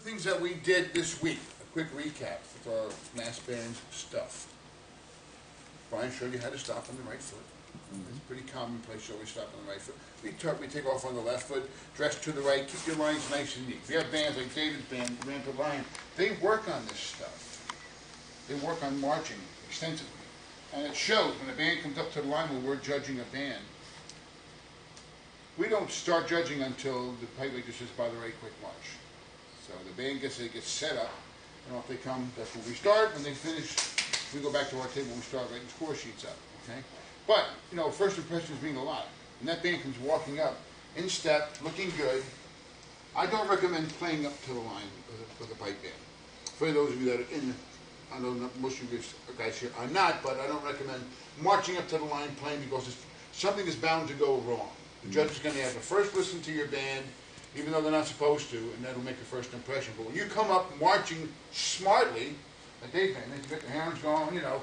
of the things that we did this week, a quick recap of our mass band's stuff. Brian showed you how to stop on the right foot. Mm-hmm. It's pretty commonplace, so we stop on the right foot. We take off on the left foot, dress to the right, keep your lines nice and neat. We have bands like David's band, Grandpa Lion. They work on this stuff. They work on marching extensively. And it shows when a band comes up to the line where we're judging a band. We don't start judging until the pipe leader says, by the way, quick march. So the band gets set up, and off they come. That's where we start. When they finish, we go back to our table and we start writing score sheets up. Okay? But, you know, first impressions mean a lot. When that band comes walking up, in step, looking good, I don't recommend playing up to the line with a pipe band. For those of you that are in, I know most of you guys here are not, but I don't recommend marching up to the line playing because something is bound to go wrong. The judge is going to have to first listen to your band, even though they're not supposed to, and that'll make a first impression. But when you come up marching smartly, like they've been, they've got their hands going, you know,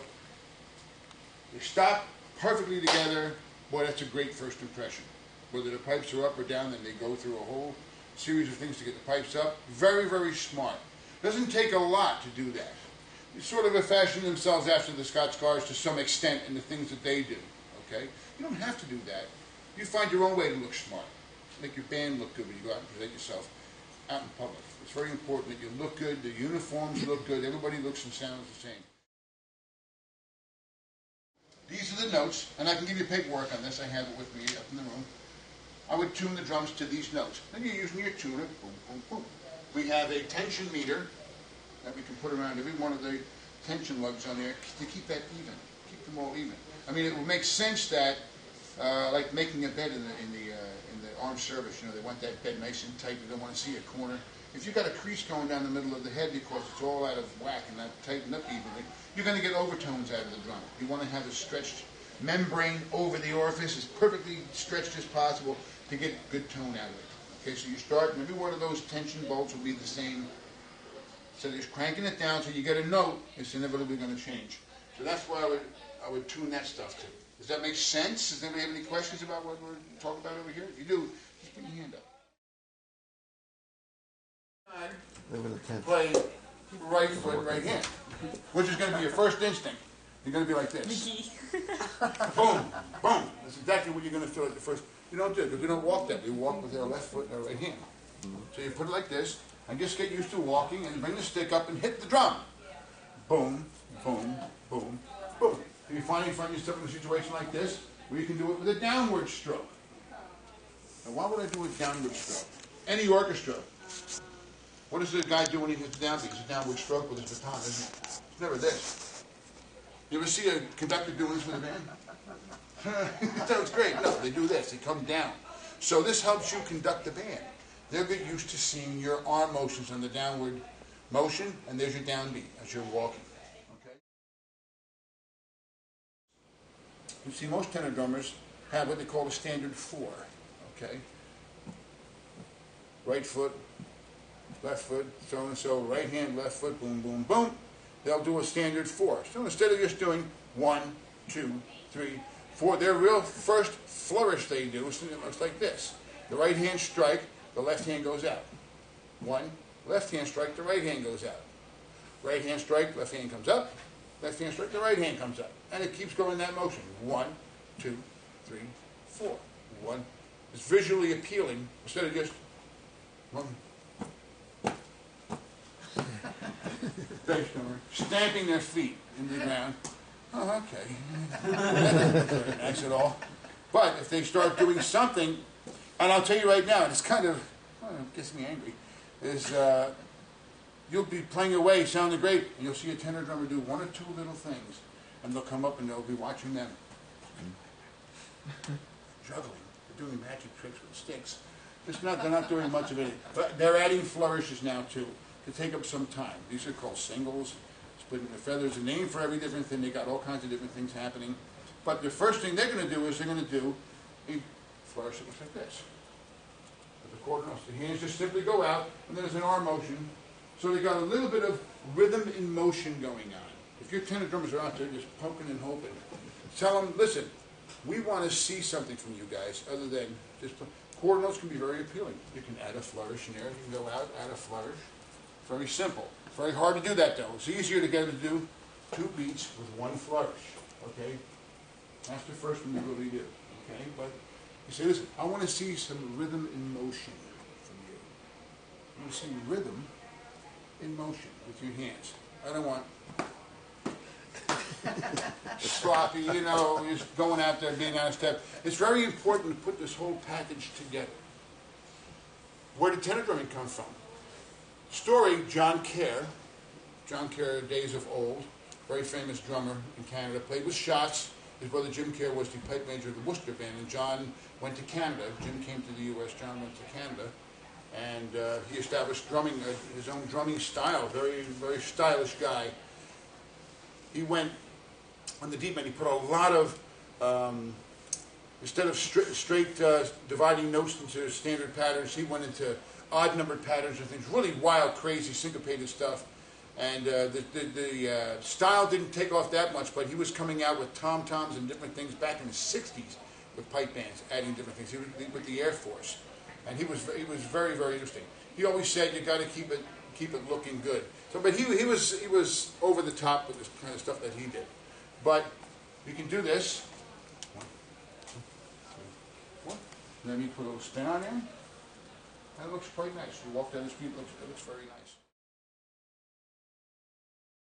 they stop perfectly together, boy, that's a great first impression. Whether the pipes are up or down, then they go through a whole series of things to get the pipes up. Very, very smart. Doesn't take a lot to do that. They sort of fashion themselves after the Scots Guards to some extent in the things that they do, okay? You don't have to do that. You find your own way to look smart. Make your band look good when you go out and present yourself out in public. It's very important that you look good, the uniforms look good, everybody looks and sounds the same. These are the notes, and I can give you paperwork on this. I have it with me up in the room. I would tune the drums to these notes. Then you're using your tuner. Boom, boom, boom. We have a tension meter that we can put around every one of the tension lugs on there to keep that even, keep them all even. I mean, it would make sense that like making a bed in the armed service, you know, they want that bed nice and tight. They don't want to see a corner. If you've got a crease going down the middle of the head because it's all out of whack and not tightened up evenly, you're going to get overtones out of the drum. You want to have a stretched membrane over the orifice as perfectly stretched as possible to get good tone out of it. Okay, so you start, and every one of those tension bolts will be the same. So just cranking it down so you get a note, it's inevitably going to change. So that's why I would tune that stuff to. Does that make sense? Does anybody have any questions about what we're talking about over here? If you do, just put your hand up. Play right foot, right hand, which is going to be your first instinct. You're going to be like this. Boom, boom. That's exactly what you're going to feel at the first. You don't do it because we don't walk that. We walk with our left foot and our right hand. So you put it like this, and just get used to walking, and bring the stick up and hit the drum. Boom, boom, boom, boom. If you finally find yourself in a situation like this, where you can do it with a downward stroke. Now, why would I do a downward stroke? Any orchestra. What does the guy do when he hits down? Because it's a downward stroke with his baton, isn't it? It's never this. You ever see a conductor doing this with a band? That was great. No, they do this. They come down. So this helps you conduct the band. They'll get used to seeing your arm motions on the downward motion, and there's your downbeat as you're walking. Okay? You see, most tenor drummers have what they call a standard four. Okay? Right foot, left foot, so-and-so, right hand, left foot, boom, boom, boom. They'll do a standard four. So instead of just doing 1, 2, 3, 4, their real first flourish they do is like this. The right hand strike, the left hand goes out. One, left hand strike, the right hand goes out. Right hand strike, left hand comes up. Left hand strike, the right hand comes up. And it keeps going that motion. 1, 2, 3, 4. One. It's visually appealing instead of just one. Stamping their feet in the ground. Oh, okay. That's not very nice at all. But if they start doing something, and I'll tell you right now, it's kind of, well, it gets me angry, is you'll be playing away, sounding great, and you'll see a tenor drummer do one or two little things, and they'll come up and they'll be watching them juggling. They're doing magic tricks with sticks. It's not, they're not doing much of it. But they're adding flourishes now, too. To take up some time. These are called singles, splitting the feathers, a name for every different thing. They got all kinds of different things happening. But the first thing they're going to do is they're going to do a flourish that looks like this. With the quarter notes, the hands just simply go out, and there's an arm motion. So they got a little bit of rhythm in motion going on. If your tenor drummers are out there just poking and hoping, tell them, listen, we want to see something from you guys other than just quarter notes can be very appealing. You can add a flourish in there. You can go out, add a flourish. Very simple. Very hard to do that, though. It's easier to get them to do two beats with one flourish. Okay? That's the first one you really do. Okay? But you say, listen, I want to see some rhythm in motion from you. I want to see rhythm in motion with your hands. I don't want sloppy, you know, just going out there being out of step. It's very important to put this whole package together. Where did tenor drumming come from? Story, John Kerr. John Kerr, days of old, very famous drummer in Canada, played with Shotts. His brother Jim Kerr was the pipe major of the Worcester band, and John went to Canada. Jim came to the U.S., John went to Canada, and he established drumming, his own drumming style. Very, very stylish guy. He went on the deep end. He put a lot of, instead of straight dividing notes into standard patterns, he went into odd numbered patterns and things, really wild, crazy, syncopated stuff. And the style didn't take off that much, but he was coming out with tom-toms and different things back in the 60s with pipe bands, adding different things. He was with the Air Force. And he was very, very interesting. He always said, you got to keep it looking good. So, but he was over the top with this kind of stuff that he did. But you can do this. One, two, three, four. Let me put a little spin on there. That looks quite nice. You walk down the street, it looks very nice.